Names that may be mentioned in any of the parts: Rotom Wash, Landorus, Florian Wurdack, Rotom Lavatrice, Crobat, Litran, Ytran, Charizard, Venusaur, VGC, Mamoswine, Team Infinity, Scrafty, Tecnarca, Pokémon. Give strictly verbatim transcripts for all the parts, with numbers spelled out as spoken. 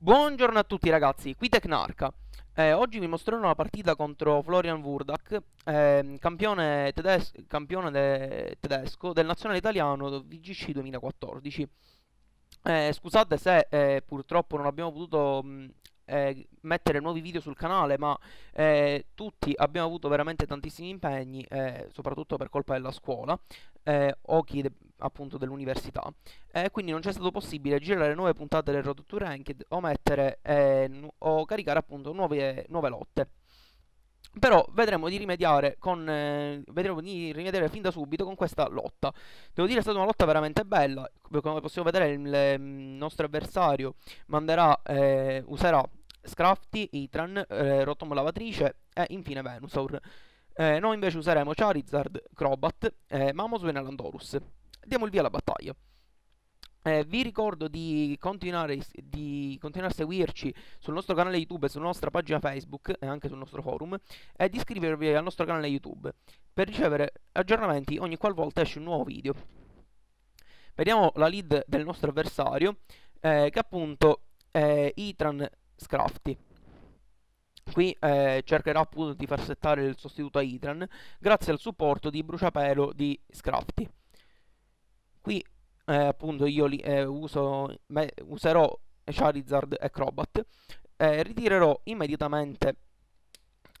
Buongiorno a tutti ragazzi, qui Tecnarca. eh, Oggi vi mostrerò una partita contro Florian Wurdack, eh, campione, tedes campione de tedesco del nazionale italiano V G C duemilaquattordici. eh, Scusate se eh, purtroppo non abbiamo potuto mh, eh, mettere nuovi video sul canale, ma eh, tutti abbiamo avuto veramente tantissimi impegni, eh, soprattutto per colpa della scuola eh, o chi appunto dell'università, eh, quindi non c'è stato possibile girare nuove puntate del Rotom to Ranked o mettere eh, o caricare appunto nuove, nuove lotte. Però vedremo di rimediare con eh, vedremo di rimediare fin da subito con questa lotta. Devo dire è stata una lotta veramente bella. Come possiamo vedere il, il nostro avversario manderà eh, userà Scrafty, Ytran, eh, Rotom Lavatrice e infine Venusaur. Eh, noi invece useremo Charizard, Crobat, eh, Mamoswine e Landorus. Diamo il via alla battaglia. Eh, vi ricordo di continuare, di continuare a seguirci sul nostro canale YouTube, sulla nostra pagina Facebook e anche sul nostro forum, e di iscrivervi al nostro canale YouTube per ricevere aggiornamenti ogni qualvolta esce un nuovo video. Vediamo la lead del nostro avversario, eh, che appunto è Ytran Scrafty. Qui eh, cercherà appunto di far settare il sostituto a Ytran grazie al supporto di bruciapelo di Scrafty. Qui eh, appunto io li, eh, uso, me, userò Charizard e Crobat, eh, ritirerò immediatamente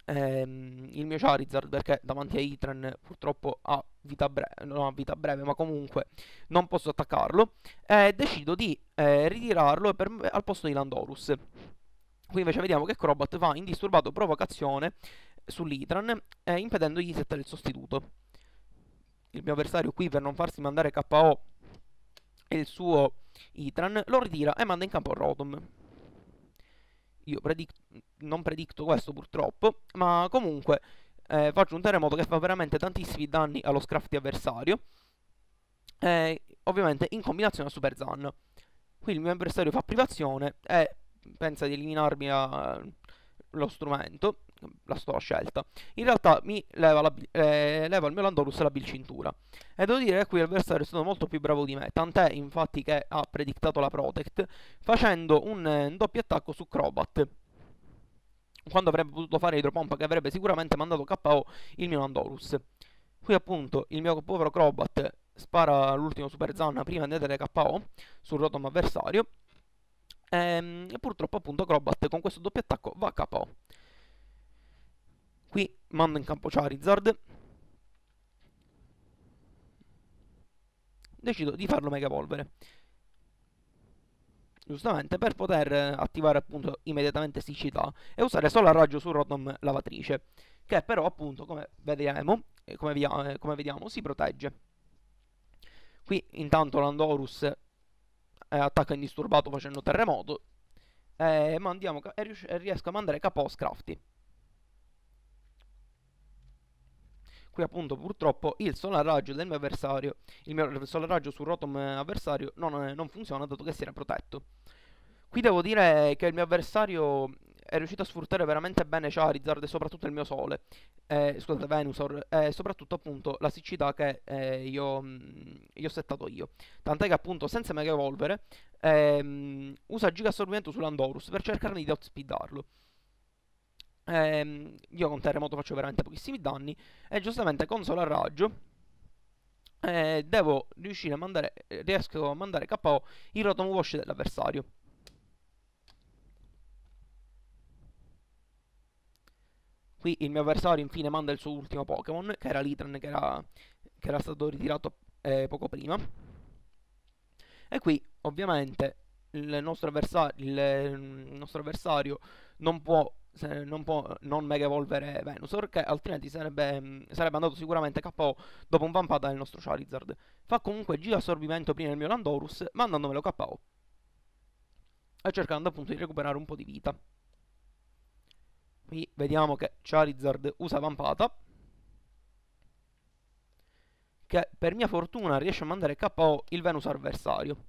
ehm, il mio Charizard perché davanti a Ytran purtroppo ha vita breve, non ha vita breve ma comunque non posso attaccarlo, e eh, decido di eh, ritirarlo per, al posto di Landorus. Qui invece vediamo che Crobat fa indisturbato provocazione sull'Ytran, eh, impedendogli di settare il sostituto. Il mio avversario qui, per non farsi mandare K O e il suo Ytran, lo ritira e manda in campo Rotom. Io predic non predicto questo purtroppo, ma comunque eh, faccio un terremoto che fa veramente tantissimi danni allo Scrafty avversario, eh, ovviamente in combinazione a Super Zanna. Qui il mio avversario fa privazione e pensa di eliminarmi a lo strumento, la sua scelta. In realtà mi leva, la, eh, leva il mio Landorus la bilcintura. E devo dire che qui l'avversario è stato molto più bravo di me, tant'è infatti che ha predictato la Protect facendo un, eh, un doppio attacco su Crobat, quando avrebbe potuto fare idropompa che avrebbe sicuramente mandato K O il mio Landorus. Qui appunto il mio povero Crobat spara l'ultimo Super Zanna prima di andare K O sul Rotom avversario, e, e purtroppo appunto Crobat con questo doppio attacco va K O. Qui mando in campo Charizard, decido di farlo mega evolvere, giustamente per poter attivare appunto immediatamente siccità e usare solo a raggio su Rotom Lavatrice, che però appunto come vedremo, come, via, eh, come vediamo si protegge. Qui intanto Landorus eh, attacca indisturbato facendo terremoto, eh, ma andiamo, eh, e riesco a mandare K O Scrafty. Qui appunto purtroppo il solarraggio del mio avversario, il mio solarraggio sul Rotom avversario non, non funziona dato che si era protetto. Qui devo dire che il mio avversario è riuscito a sfruttare veramente bene Charizard e soprattutto il mio Sole, eh, scusate Venusaur, e eh, soprattutto appunto la siccità che eh, io ho settato io. Tant'è che appunto senza mega evolvere ehm, usa Giga Assorbimento su Landorus per cercare di outspeedarlo. Eh, io con terremoto faccio veramente pochissimi danni e giustamente con solarraggio eh, devo riuscire a mandare, riesco a mandare K O il Rotom Wash dell'avversario. Qui il mio avversario infine manda il suo ultimo Pokémon, che era Litran, che era, che era stato ritirato eh, poco prima, e qui ovviamente il nostro avversario, il, il nostro avversario non può non può non mega evolvere Venusaur, che altrimenti sarebbe, sarebbe andato sicuramente K O dopo un vampata del nostro Charizard. Fa comunque Giga Assorbimento prima del mio Landorus, mandandomelo K O e cercando appunto di recuperare un po' di vita. Qui vediamo che Charizard usa vampata, che per mia fortuna riesce a mandare K O il Venusaur avversario.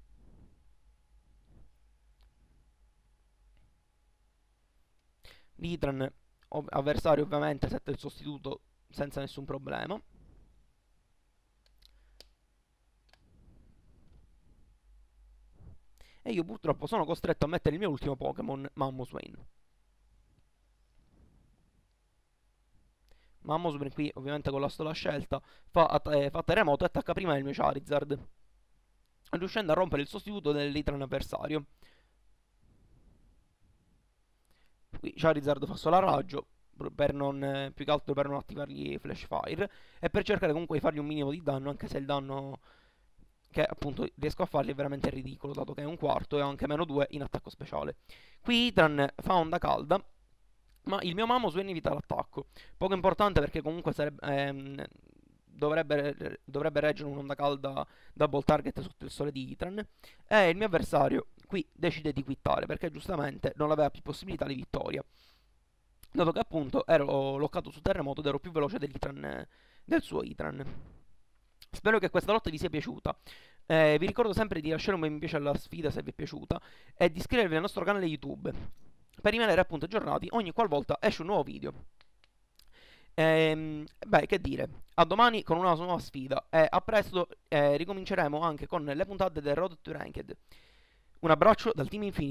Litran ov avversario ovviamente sette il sostituto senza nessun problema. E e io purtroppo sono costretto a mettere il mio ultimo Pokémon, Mamoswine. Mamoswine qui ovviamente con la sola scelta fa, eh, fa terremoto e attacca prima il mio Charizard, riuscendo a rompere il sostituto del Litran avversario. Qui Charizard fa sola raggio, per non, eh, più che altro per non attivargli Flash Fire, e per cercare comunque di fargli un minimo di danno, anche se il danno che appunto riesco a fargli è veramente ridicolo, dato che è un quarto e ho anche meno due in attacco speciale. Qui Ytran fa onda calda, ma il mio Mamoswine evita l'attacco, poco importante perché comunque sarebbe, ehm, dovrebbe, dovrebbe reggere un'onda calda double target sotto il sole di Ytran, e il mio avversario qui decide di quittare perché giustamente non aveva più possibilità di vittoria, dato che appunto ero loccato su terremoto ed ero più veloce dell'Ytran, del suo Ytran. Spero che questa lotta vi sia piaciuta, eh, vi ricordo sempre di lasciare un bel mi piace alla sfida se vi è piaciuta e di iscrivervi al nostro canale YouTube per rimanere appunto aggiornati ogni qualvolta esce un nuovo video. Ehm, beh, che dire, a domani con una nuova sfida e a presto eh, ricominceremo anche con le puntate del Road to Ranked. Un abbraccio dal Team Infinity.